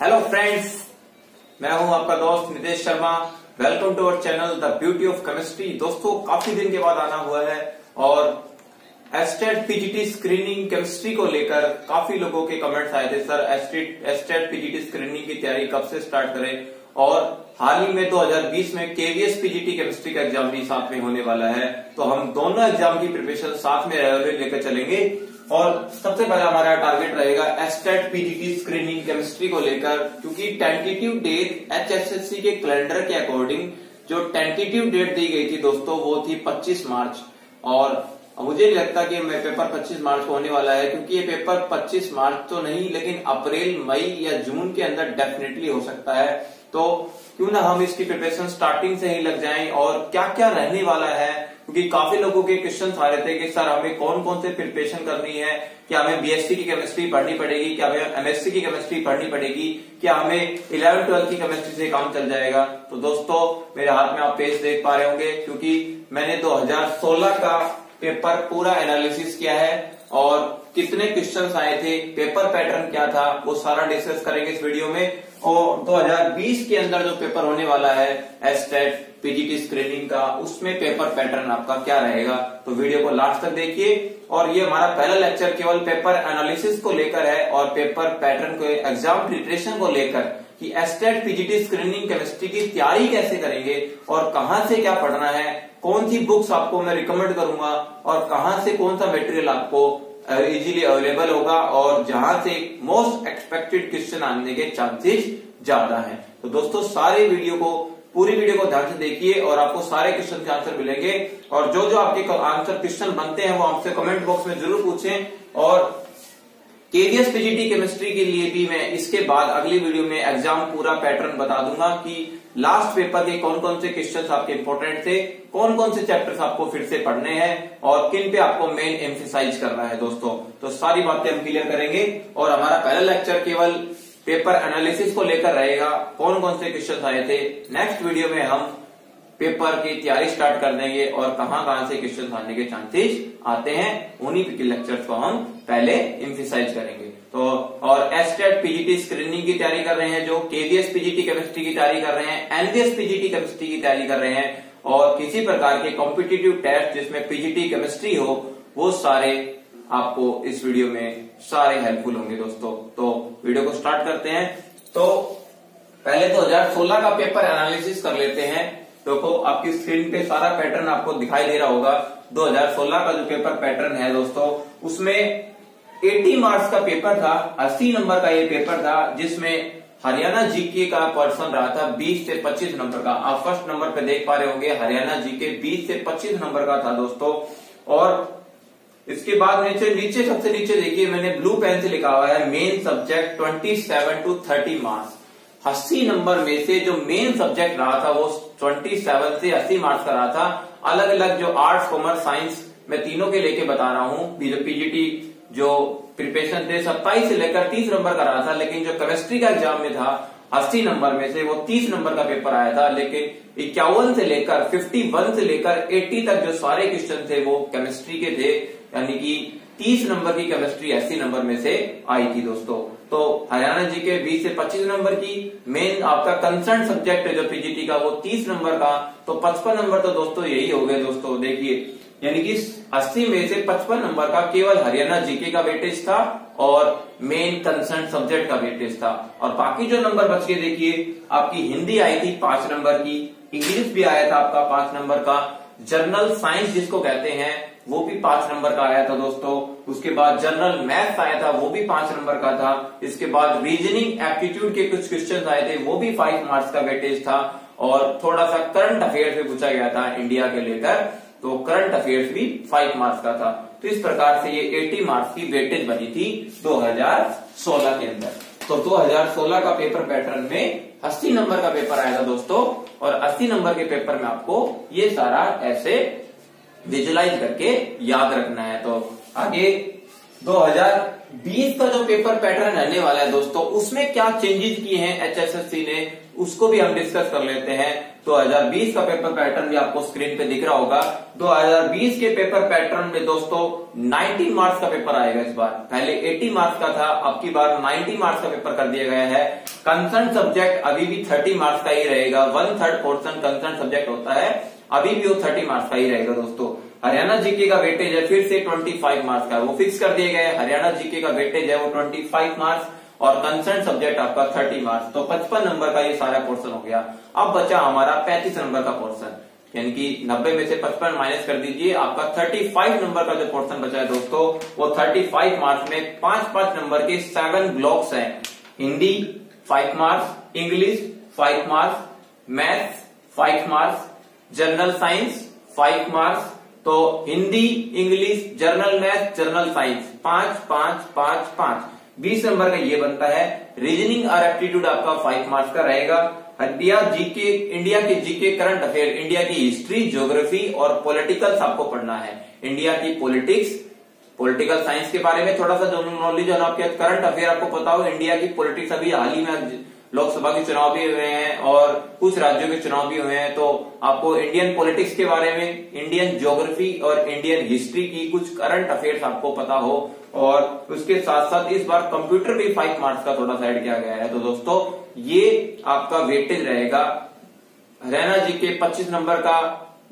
Hello friends, मैं हूं आपका दोस्त Nitesh Sharma. Welcome to our channel the beauty of chemistry. दोस्तों, काफी दिन के बाद आना हुआ है और एचटीईटी पीजीटी स्क्रीनिंग केमिस्ट्री को लेकर काफी लोगों के कमेंट्स आए थे, सर एचटीईटी पीजीटी स्क्रीनिंग की तैयारी कब से स्टार्ट करें। और हाल ही में 2020 में केवीएस पीजीटी केमिस्ट्री का एग्जाम भी साथ में होने वाला है, तो हम दोनों एग्जाम की प्रिपरेशन साथ में लेकर चलेंगे। और सबसे पहले हमारा टारगेट रहेगा एचटीईटी पीजीटी स्क्रीनिंग केमिस्ट्री को लेकर, क्योंकि टेंटेटिव डेट एचएसएससी के कैलेंडर के अकॉर्डिंग जो टेंटेटिव डेट दी गई थी दोस्तों, वो थी 25 मार्च। और मुझे नहीं लगता कि पेपर 25 मार्च को होने वाला है, क्योंकि ये पेपर 25 मार्च तो नहीं, लेकिन अप्रैल, मई या जून के अंदर डेफिनेटली हो सकता है। तो क्यों ना हम इसकी प्रिपरेशन स्टार्टिंग से ही लग जाएं और क्या क्या रहने वाला है, क्योंकि काफी लोगों के क्वेश्चन आ रहे थे कि सर हमें कौन कौन से प्रिपरेशन करनी है, क्या हमें बीएससी की केमिस्ट्री पढ़नी पड़ेगी, क्या हमें एमएससी की केमिस्ट्री पढ़नी पड़ेगी, क्या हमें 11-12 की केमिस्ट्री से काम चल जाएगा। तो दोस्तों, मेरे हाथ में आप पेज देख पा रहे होंगे, क्योंकि मैंने 2016 का पेपर पूरा एनालिसिस किया है और कितने क्वेश्चन आए थे, पेपर पैटर्न क्या था, वो सारा डिस्कस करेंगे इस वीडियो में। और 2020 के अंदर जो पेपर होने वाला है एचटीईटी पीजीटी स्क्रीनिंग का, उसमें पेपर पैटर्न आपका क्या रहेगा, तो वीडियो को लास्ट तक देखिए। और ये हमारा पहला लेक्चर केवल पेपर एनालिसिस को लेकर है और पेपर पैटर्न को, एग्जाम प्रिपरेशन को लेकर कि एचटीईटी पीजीटी स्क्रीनिंग केमिस्ट्री की तैयारी कैसे करेंगे और कहां से क्या पढ़ना है, कौन सी बुक्स आपको मैं रिकमेंड करूंगा और कहां से कौन सा मटेरियल आपको इजीली अवेलेबल होगा और जहां से मोस्ट एक्सपेक्टेड क्वेश्चन आने के चांसेस ज्यादा हैं। तो दोस्तों, सारे वीडियो को, पूरी वीडियो को ध्यान से देखिए और आपको सारे क्वेश्चन के आंसर मिलेंगे। और जो जो आपके आंसर क्वेश्चन बनते हैं वो आपसे कमेंट बॉक्स में जरूर पूछें। और केवीएस पीजीटी केमिस्ट्री के लिए भी मैं इसके बाद अगली वीडियो में एग्जाम पूरा पैटर्न बता दूंगा कि लास्ट पेपर के कौन कौन से क्वेश्चन आपके इंपॉर्टेंट थे, कौन कौन से चैप्टर्स आपको फिर से पढ़ने हैं और किन पे आपको मेन एम्फेसाइज करना है। दोस्तों, तो सारी बातें हम क्लियर करेंगे और हमारा पहला लेक्चर केवल पेपर एनालिसिस को लेकर रहेगा, कौन कौन से क्वेश्चन आए थे। नेक्स्ट वीडियो में हम पेपर की तैयारी स्टार्ट कर देंगे और कहां कहां से क्वेश्चन आने के चांसेस आते हैं, उन्हीं के लेक्चर्स को हम पहले एम्फेसाइज करेंगे। तो और एचटीईटी पीजीटी स्क्रीनिंग की तैयारी कर रहे हैं, जो केवीएस पीजीटी केमिस्ट्री की तैयारी कर रहे हैं, एनवीएस पीजीटी केमिस्ट्री की तैयारी कर रहे हैं और किसी प्रकार के कॉम्पिटिटिव टेस्ट जिसमें पीजीटी केमिस्ट्री हो, वो सारे आपको इस वीडियो में सारे हेल्पफुल होंगे। दोस्तों, तो वीडियो को स्टार्ट करते हैं। तो पहले 2016 का पेपर एनालिसिस कर लेते हैं। देखो, आपकी स्क्रीन पे सारा पैटर्न आपको दिखाई दे रहा होगा। 2016 का जो पेपर पैटर्न है दोस्तों, उसमें 80 मार्क्स का पेपर था, 80 नंबर का ये पेपर था, जिसमें हरियाणा जीके का पोर्शन रहा था 20 से 25 नंबर का। आप फर्स्ट नंबर पे देख पा रहे होंगे हरियाणा जीके 20 से 25 नंबर का था दोस्तों। और इसके बाद नीचे सबसे नीचे देखिए, मैंने ब्लू पेन से लिखा हुआ है मेन सब्जेक्ट 27 to 30 मार्क्स। 80 नंबर में से जो मेन सब्जेक्ट रहा था वो 27 से 80 मार्क्स का रहा था। अलग अलग जो आर्ट्स, कॉमर्स, साइंस, मैं तीनों के लेके बता रहा हूँ। जो पीजीटी जो प्रिपरेशन थे 27 से लेकर 30 नंबर का रहा था, लेकिन जो केमिस्ट्री का एग्जाम में था 80 नंबर में से वो 30 नंबर का पेपर आया था, लेकिन 51 से लेकर 80 तक जो सारे क्वेश्चन थे वो केमिस्ट्री के थे, यानी कि 30 नंबर की केमिस्ट्री 80 नंबर में से आई थी दोस्तों। तो हरियाणा जी के 20 से 25 नंबर की, मेन आपका कंसर्न सब्जेक्ट है जो पीजीटी का वो 30 नंबर का, तो 55 नंबर तो दोस्तों यही हो गए। दोस्तों देखिए, यानी कि 80 में से 55 नंबर का केवल हरियाणा जीके का वेटेज था और मेन कंसर्न सब्जेक्ट का वेटेज था। और बाकी जो नंबर बच के देखिए, आपकी हिंदी आई थी 5 नंबर की, इंग्लिश भी आया था आपका 5 नंबर का, जनरल साइंस जिसको कहते हैं वो भी 5 नंबर का आया था दोस्तों। उसके बाद जनरल मैथ्स आया था, वो भी 5 नंबर का था। इसके बाद रीजनिंग एप्टीट्यूड के कुछ क्वेश्चन आए थे, वो भी 5 मार्क्स का वेटेज था। और थोड़ा सा करंट अफेयर्स भी पूछा गया था इंडिया के लेकर, तो करंट अफेयर्स भी 5 मार्क्स का था। तो इस प्रकार से ये 80 मार्क्स की वेटेज बनी थी 2016 के अंदर। तो 2016 का पेपर पैटर्न में 80 नंबर का पेपर आया था दोस्तों। और 80 नंबर के पेपर में आपको ये सारा ऐसे विजुलाइज करके याद रखना है। तो आगे 2000 2020 का जो पेपर पैटर्न रहने वाला है दोस्तों, उसमें क्या चेंजेस किए हैं एचएसएससी ने, उसको भी हम डिस्कस कर लेते हैं। 2020 का पेपर पैटर्न भी आपको स्क्रीन पे दिख रहा होगा। 2020 के पेपर पैटर्न में दोस्तों 19 मार्क्स का पेपर आएगा इस बार। पहले 80 मार्क्स का था, अब की बार 90 मार्क्स का पेपर कर दिया गया है। कंसर्न सब्जेक्ट अभी भी 30 मार्क्स का ही रहेगा। 1/3 पोर्सन कंसर्न सब्जेक्ट होता है, अभी भी वो 30 मार्क्स का ही रहेगा दोस्तों। हरियाणा जीके का वेटेज है फिर से 25 मार्क्स का, वो फिक्स कर दिए गए। हरियाणा जीके का वेटेज है वो 25 मार्क्स और कंसर्न सब्जेक्ट आपका 30 मार्क्स, तो 55 नंबर का ये सारा पोर्शन हो गया। अब बचा हमारा 35 नंबर का पोर्शन, यानी कि 90 में से 55 माइनस कर दीजिए, आपका 35 नंबर का जो पोर्शन बचा है दोस्तों, वो 35 मार्क्स में 5-5 नंबर के 7 ब्लॉक्स हैं। Hindi 5 marks, English 5 marks, maths 5 marks, general science 5 marks. तो Hindi, English, general math, general science 5-5-5-5, 20 नंबर का ये बनता है। रीजनिंग और एप्टीट्यूड आपका 5 मार्क्स का रहेगा। इंडिया के जीके, करंट अफेयर, इंडिया की हिस्ट्री, ज्योग्राफी और पॉलिटिकल्स आपको पढ़ना है। इंडिया की पॉलिटिक्स, पॉलिटिकल साइंस के बारे में थोड़ा सा जनरल नॉलेज और आपके करंट अफेयर आपको पता हो। इंडिया की पॉलिटिक्स, अभी हाल ही में लोकसभा के चुनाव भी हुए हैं और कुछ राज्यों के चुनाव भी हुए हैं, तो आपको इंडियन पॉलिटिक्स के बारे में, इंडियन ज्योग्राफी और इंडियन हिस्ट्री की कुछ करंट अफेयर्स आपको पता हो। और उसके साथ साथ इस बार कंप्यूटर भी 5 मार्क्स का थोड़ा सा ऐड किया गया है। तो दोस्तों ये आपका वेटेज रहेगा। हरियाणा जी के 25 नंबर का,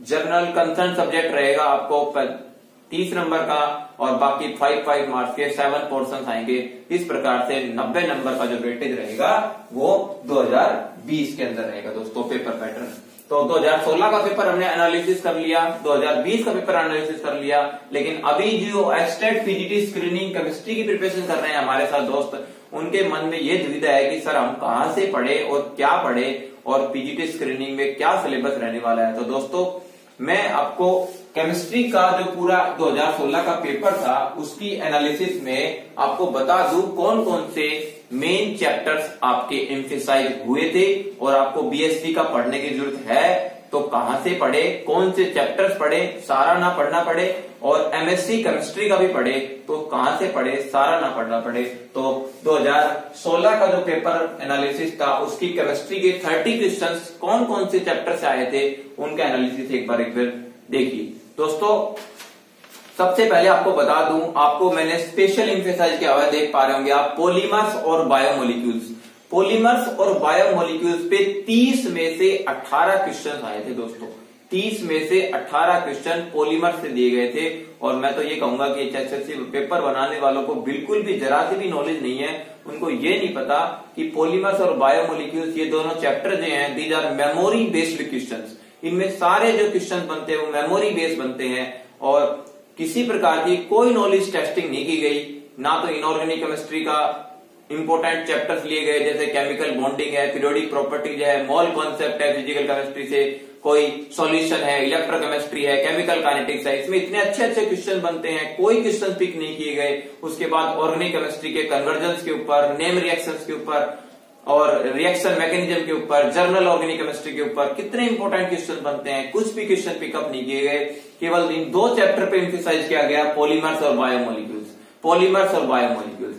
जनरल कंसर्न सब्जेक्ट रहेगा आपको 30 नंबर का और बाकी 5-5 मार्क्स के 7 पोर्शन आएंगे। इस प्रकार से 90 नंबर का जो वेटेज रहेगा वो 2020 के अंदर रहेगा दोस्तों पेपर पैटर्न। तो 2016 का पेपर हमने एनालिसिस कर लिया, 2020 का पेपर एनालिसिस कर लिया, लेकिन अभी जो एस्टेट पीजीटी स्क्रीनिंग केमिस्ट्री की प्रिपरेशन कर रहे हैं हमारे साथ दोस्त, उनके मन में ये दुविधा है कि सर हम कहां से पढ़े और क्या पढ़े और पीजीटी स्क्रीनिंग में क्या सिलेबस रहने वाला है। तो दोस्तों मैं आपको केमिस्ट्री का जो पूरा 2016 का पेपर था उसकी एनालिसिस में आपको बता दूं कौन कौन से मेन चैप्टर्स आपके एम्फेसाइज हुए थे और आपको बीएससी का पढ़ने की जरूरत है, तो कहां से पढ़े, कौन से चैप्टर्स पढ़े, सारा ना पढ़ना पड़े, और एमएससी केमिस्ट्री का भी पढ़े तो कहां से पढ़े, सारा ना पढ़ना पड़े। तो 2016 का जो पेपर एनालिसिस था उसकी केमिस्ट्री के 30 क्वेश्चन कौन कौन से चैप्टर से आए थे उनका एनालिसिस एक बार देखिए दोस्तों। सबसे पहले आपको बता दूं, आपको मैंने स्पेशल एम्फेसाइज किया हुआ, देख पा रहे होंगे आप, पॉलीमर्स और बायोमोलिक्यूल्स। पॉलीमर्स और बायोमोलिक्यूल्स पे 30 में से 18 क्वेश्चन आए थे दोस्तों। 30 में से 18 क्वेश्चन पॉलीमर्स से दिए गए थे। और मैं तो ये कहूंगा कि एचएसएससी पेपर बनाने वालों को बिल्कुल भी जरा से भी नॉलेज नहीं है, उनको ये नहीं पता कि पॉलीमर्स और बायोमोलिक्यूल्स ये दोनों चैप्टर जो हैं, these are memory based question. इनमें सारे जो क्वेश्चन बनते हैं वो मेमोरी बेस्ड बनते हैं और किसी प्रकार की कोई नॉलेज टेस्टिंग नहीं की गई। ना तो इनऑर्गेनिक केमिस्ट्री का इंपोर्टेंट चैप्टर्स लिए गए, जैसे केमिकल बॉन्डिंग है, पीरियोडिक प्रॉपर्टीज है, मोल कॉन्सेप्ट है फिजिकल केमिस्ट्री से, कोई सॉल्यूशन है, इलेक्ट्रोकेमिस्ट्री है, केमिकल काइनेटिक्स है। इसमें इतने अच्छे अच्छे क्वेश्चन बनते हैं, कोई क्वेश्चन पिक नहीं किए गए। उसके बाद ऑर्गेनिक केमिस्ट्री के कन्वर्जेंस के ऊपर, नेम रिएक्शंस के ऊपर और रिएक्शन मैकेनिज्म के ऊपर, जर्नल ऑर्गेनिक केमिस्ट्री के ऊपर कितने इंपॉर्टेंट क्वेश्चन बनते हैं, कुछ भी क्वेश्चन पिकअप नहीं किए गए। केवल इन दो चैप्टर पे एम्फेसाइज किया गया, पॉलीमर्स और बायोमोलिक्यूल्स। पॉलीमर्स और बायोमोलिक्यूल्स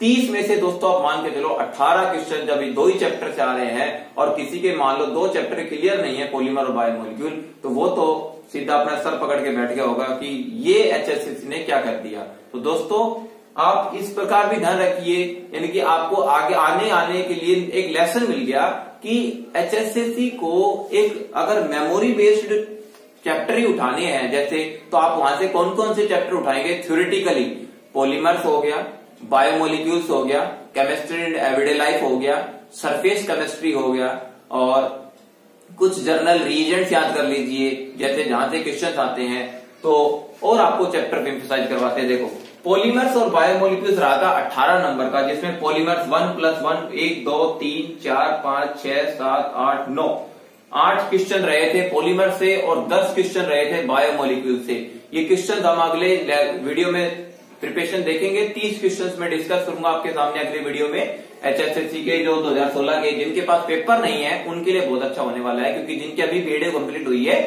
30 में से दोस्तों आप मान के चलो 18 क्वेश्चन जब दो ही चैप्टर से आ रहे हैं और किसी के मान लो दो चैप्टर क्लियर नहीं है पॉलीमर और बायोमोलिक्यूल, तो वो तो सीधा अपना सर पकड़ के बैठ गया होगा कि ये एचएसएससी ने क्या कर दिया। तो दोस्तों आप इस प्रकार भी ध्यान रखिए, यानी कि आपको आगे आने के लिए एक लेसन मिल गया कि एचएसएससी को एक अगर मेमोरी बेस्ड चैप्टर ही उठाने हैं जैसे, तो आप वहां से कौन कौन से चैप्टर उठाएंगे थ्योरेटिकली। पॉलीमर्स हो गया, बायोमोलिक्यूल्स हो गया, केमिस्ट्री एंड एवरीडे लाइफ हो गया, सरफेस केमिस्ट्री हो गया और कुछ जर्नल रीजेंट्स याद कर लीजिए जैसे जहां से क्वेश्चन आते हैं। तो और आपको चैप्टर पे एम्फसाइज करवाते हैं। देखो पॉलीमर्स और बायोमोलिक्यूल्स रहा था 18 नंबर का, जिसमें पॉलीमर्स 1+1 1, 2, 3, 4, 5, 6, 7, 8, 9 क्वेश्चन रहे थे पॉलीमर से और 10 क्वेश्चन रहे थे बायोमोलिक्यूल से। ये क्वेश्चन हम अगले वीडियो में प्रिपरेशन देखेंगे। 30 क्वेश्चन में डिस्कस करूंगा आपके सामने अगले वीडियो में। एचएसएससी के जो 2016 के जिनके पास पेपर नहीं है उनके लिए बहुत अच्छा होने वाला है, क्योंकि जिनकी अभी बीएड कंप्लीट हुई है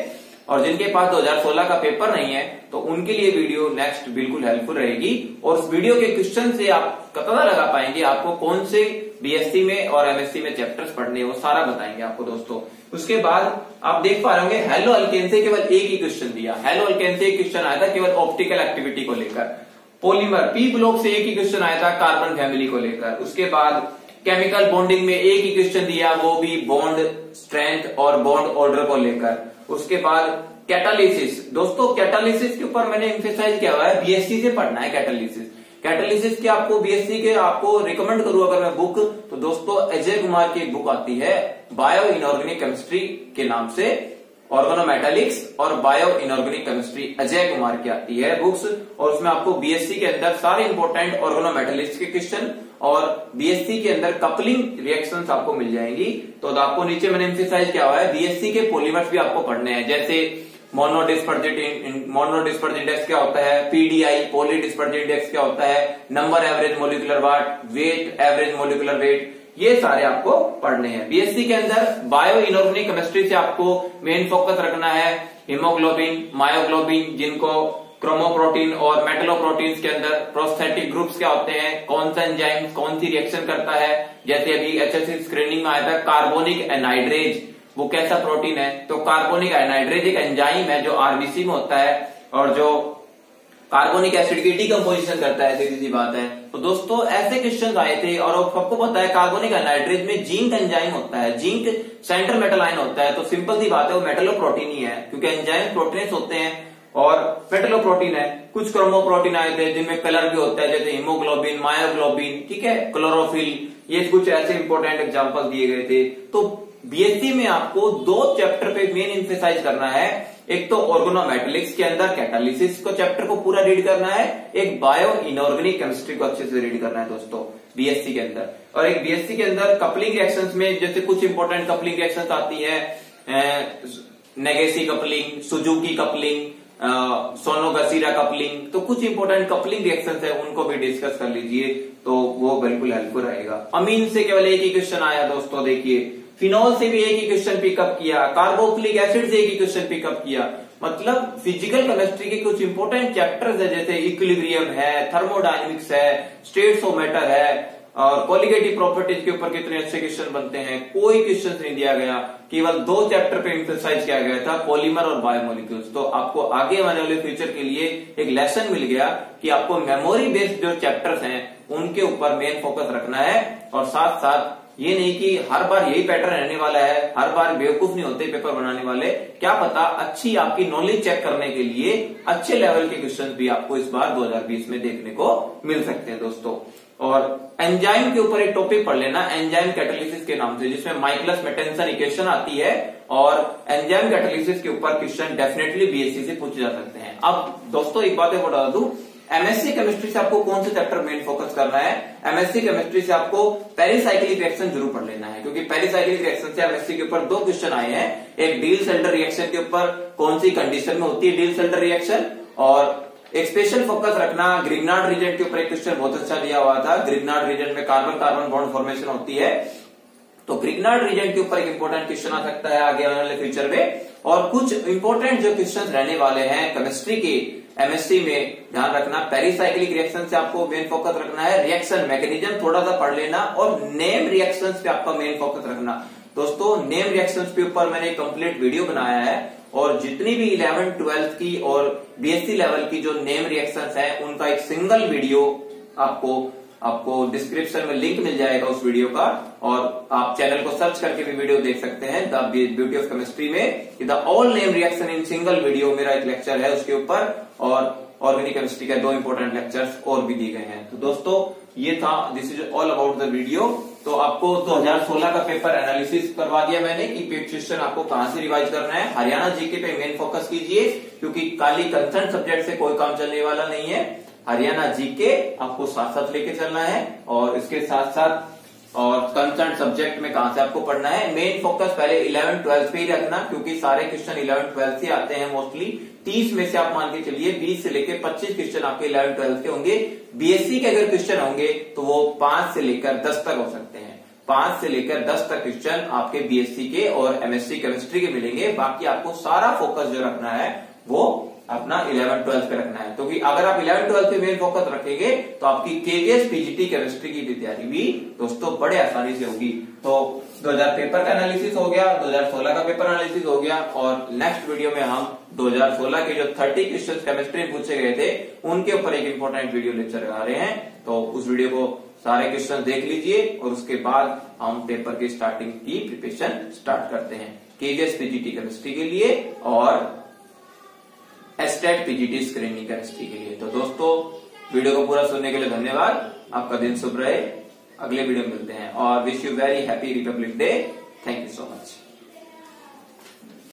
और जिनके पास 2016 का पेपर नहीं है तो उनके लिए वीडियो नेक्स्ट बिल्कुल हेल्पफुल रहेगी। और उस वीडियो के क्वेश्चन से आप पता लगा पाएंगे आपको कौन से बीएससी में और एमएससी में चैप्टर्स पढ़ने हैं, वो सारा बताएंगे आपको दोस्तों। उसके बाद आप देख पा रहे होंगे हेलो अल्केन से केवल एक ही क्वेश्चन दिया, हेलो अल्केन से एक क्वेश्चन आया था केवल ऑप्टिकल एक्टिविटी को लेकर। पॉलीमर पी ब्लॉक से एक ही क्वेश्चन आया था कार्बन फैमिली को लेकर। उसके बाद केमिकल बॉन्डिंग में एक ही क्वेश्चन दिया, वो भी बॉन्ड स्ट्रेंथ और बॉन्ड ऑर्डर को लेकर। उसके बाद कैटालिसिस, दोस्तों कैटालिसिस के ऊपर मैंने एम्फेसाइज किया हुआ है, बीएससी से पढ़ना है कैटालिसिस। कैटालिसिस के आपको बीएससी के आपको रिकमेंड करूं अगर मैं बुक तो दोस्तों अजय कुमार की एक बुक आती है बायो इनऑर्गेनिक केमिस्ट्री के नाम से, ऑर्गेनोमेटालिक्स और bio inorganic chemistry Ajay Kumar की आती है बुक्स। और उसमें आपको बीएससी के अंदर सारे इंपोर्टेंट ऑर्गेनोमेटालिक्स के क्वेश्चन और बीएससी के अंदर कपलिंग रिएक्शंस आपको मिल जाएंगी। तो आपको नीचे मैंने एम्फेसाइज किया हुआ है बीएससी के पॉलीमर्स भी आपको पढ़ने हैं, जैसे मोनो डिस्पर्जिट इंडेक्स क्या होता है, पीडीआई पॉली डिस्पर्जिट इंडेक्स क्या होता है, number average molecular weight average molecular weight, ये सारे आपको पढ़ने हैं। बीएससी के अंदर बायो इनऑर्गेनिक केमिस्ट्री से आपको मेन फोकस रखना है हीमोग्लोबिन, मायोग्लोबिन, जिनको क्रोमोप्रोटीन और मेटलोप्रोटीन के अंदर प्रोस्थेटिक ग्रुप्स क्या होते हैं, कौन सा एंजाइम कौन सी रिएक्शन करता है। जैसे अभी एचएसएससी स्क्रीनिंग में आया था कार्बोनिक एनहाइड्रेज, वो कैसा प्रोटीन है, तो कार्बोनिक एनहाइड्रेज एक एंजाइम है जो आरबीसी में होता है और जो कार्बोनिक एसिड की डीकंपोजिशन करता है, सीधी सी बात है। तो दोस्तों ऐसे क्वेश्चन आए थे। और सबको पता है कार्बोनिक एनहाइड्रेज में जिंक एंजाइम होता है, जिंक सेंटर मेटल आयन होता है, तो सिंपल सी बात है वो मेटलोप्रोटीन ही है क्योंकि एंजाइम प्रोटीन्स होते हैं और मेटलोप्रोटीन है। कुछ क्रोमोप्रोटीन आए थे जिनमें कलर भी होता है, जैसे हीमोग्लोबिन, मायोग्लोबिन, ठीक है, क्लोरोफिल, ये कुछ ऐसे इंपोर्टेंट एग्जाम्पल दिए गए थे। तो बीएससी में आपको दो चैप्टर पे मेन एम्फेसाइज करना है, एक तो ऑर्गेनोमेटालिक्स के अंदर कैटालिसिस को चैप्टर को पूरा रीड करना है, एक बायो इनऑर्गेनिक केमिस्ट्री को अच्छे से रीड करना है दोस्तों बीएससी के अंदर। और एक बीएससी के अंदर कपलिंग रिएक्शंस में जैसे कुछ इंपोर्टेंट कपलिंग रिएक्शंस आती है, Negishi coupling, Suzuki coupling, Sonogashira coupling, तो कुछ इंपोर्टेंट कपलिंग रिएक्शंस है उनको भी डिस्कस कर लीजिए तो वो बिल्कुल हेल्पफुल रहेगा। अमीन से केवल एक ही क्वेश्चन आया दोस्तों, देखिए फिनॉल से भी एक ही क्वेश्चन पिकअप किया, कार्बोक्सिलिक एसिड से एक ही क्वेश्चन पिकअप किया, मतलब फिजिकल केमिस्ट्री के कुछ इंपोर्टेंट चैप्टर्स है जैसे इक्विलिब्रियम है, थर्मोडायनेमिक्स है, स्टेट्स ऑफ मैटर है और कोलिगेटिव प्रॉपर्टीज के ऊपर कितने अच्छे क्वेश्चन बनते हैं, कोई क्वेश्चन नहीं दिया गया। केवल दो चैप्टर पे एम्फेसाइज किया गया था पॉलीमर और बायोमोलिक्यूल्स। तो आपको आगे आने वाले फ्यूचर के लिए एक लेसन मिल गया कि आपको मेमोरी बेस्ड जो चैप्टर्स हैं उनके ऊपर मेन फोकस रखना है। और साथ साथ ये नहीं कि हर बार यही पैटर्न रहने वाला है, हर बार बेवकूफ नहीं होते पेपर बनाने वाले, क्या पता अच्छी आपकी नॉलेज चेक करने के लिए अच्छे लेवल के क्वेश्चन भी आपको इस बार 2020 में देखने को मिल सकते हैं दोस्तों। और एंजाइम के ऊपर एक टॉपिक पढ़ लेना, एंजाइम कैटालिसिस के नाम से, जिसमें माइकल्स मेटेंसन इक्वेशन आती है और एंजाइम कैटालिसिस के ऊपर क्वेश्चन डेफिनेटली बीएससी से पूछे जा सकते हैं। अब दोस्तों एक बात बता दूं, एमएससी केमिस्ट्री से आपको कौन से चैप्टर मेन फोकस करना है, एमएससी केमिस्ट्री से आपको पेरिसाइक्लिक रिएक्शन जरूर पढ़ लेना है क्योंकि पेरिसाइक्लिक रिएक्शन से एमएससी के ऊपर दो क्वेश्चन आए हैं, एक डील्स-एल्डर रिएक्शन के ऊपर कौन सी कंडीशन में होती है डील्स-एल्डर रिएक्शन, और एक स्पेशल फोकस रखना ग्रिग्नार्ड रीजन के ऊपर, एक क्वेश्चन बहुत अच्छा दिया हुआ था ग्रिग्नार्ड रीजन में कार्बन कार्बन बॉन्ड फॉर्मेशन होती है, तो ग्रिग्नार्ड रीजन के ऊपर एक इंपॉर्टेंट क्वेश्चन आ सकता है आगे आने वाले फ्यूचर में। और कुछ इंपोर्टेंट जो क्वेश्चन रहने वाले हैं केमिस्ट्री के एमएससी में ध्यान रखना, पेरिसाइक्लिक रिएक्शन से आपको मेन फोकस रखना है, रिएक्शन मैकेनिज्म थोड़ा सा पढ़ लेना और नेम रिएक्शंस पे आपका मेन फोकस रखना दोस्तों। नेम रिएक्शंस के ऊपर मैंने कंप्लीट वीडियो बनाया है और जितनी भी 11th 12th की और बीएससी लेवल की जो नेम रिएक्शंस हैं उनका एक सिंगल वीडियो आपको डिस्क्रिप्शन में लिंक मिल जाएगा उस वीडियो का, और आप चैनल को सर्च करके भी वीडियो देख सकते हैं द ब्यूटी ऑफ केमिस्ट्री में, the all name reaction in single video, मेरा एक लेक्चर है उसके ऊपर, और ऑर्गेनिक केमिस्ट्री के दो इंपॉर्टेंट लेक्चर्स और भी दिए गए हैं। तो दोस्तों ये था, this is all about the video. तो आपको 2016 का पेपर एनालिसिस करवा दिया मैंने कि पेपर क्वेश्चन आपको कहां से रिवाइज करना है, हरियाणा जीके पे मेन फोकस कीजिए क्योंकि खाली कंसर्न सब्जेक्ट से कोई काम चलने वाला नहीं है, हरियाणा जीके आपको साथ साथ लेके चलना है। और इसके साथ साथ और कंसर्न सब्जेक्ट में कहां से आपको पढ़ना है, मेन फोकस पहले 11 12 पे ही रखना क्योंकि सारे क्वेश्चन 11 12 से आते हैं मोस्टली, 30 में से आप मान के चलिए 20 से लेकर 25 क्वेश्चन आपके 11 12 के होंगे। बीएससी के अगर क्वेश्चन होंगे तो वो 5 से लेकर 10 तक हो सकते हैं। 5 से लेकर 10 तक क्वेश्चन आपके बीएससी के और एमएससी केमिस्ट्री के मिलेंगे। बाकी आपको सारा फोकस जो रखना है वो अपना 11-12 पे रखना है, क्योंकि अगर आप 11-12 पे मेन फोकस रखेंगे तो आपकी केवीएस पीजीटी केमिस्ट्री की तैयारी भी दोस्तों बड़े आसानी से होगी। तो 2000 पेपर का एनालिसिस हो गया, 2016 का पेपर एनालिसिस हो गया, और नेक्स्ट वीडियो में हम 2016 के जो 30 क्वेश्चन केमिस्ट्री पूछे गए थे उनके ऊपर एक इम्पोर्टेंट वीडियो लेक्चर लगा रहे हैं। तो उस वीडियो को सारे क्वेश्चन देख लीजिए और उसके बाद हम पेपर की स्टार्टिंग की प्रिपरेशन स्टार्ट करते हैं केवीएस पीजीटी केमिस्ट्री के लिए और एचटीईटी पीजीटी स्क्रीनिंग केमिस्ट्री के लिए। तो दोस्तों वीडियो को पूरा सुनने के लिए धन्यवाद, आपका दिन शुभ रहे, अगले वीडियो में मिलते हैं और wish you very happy Republic day. Thank you so much.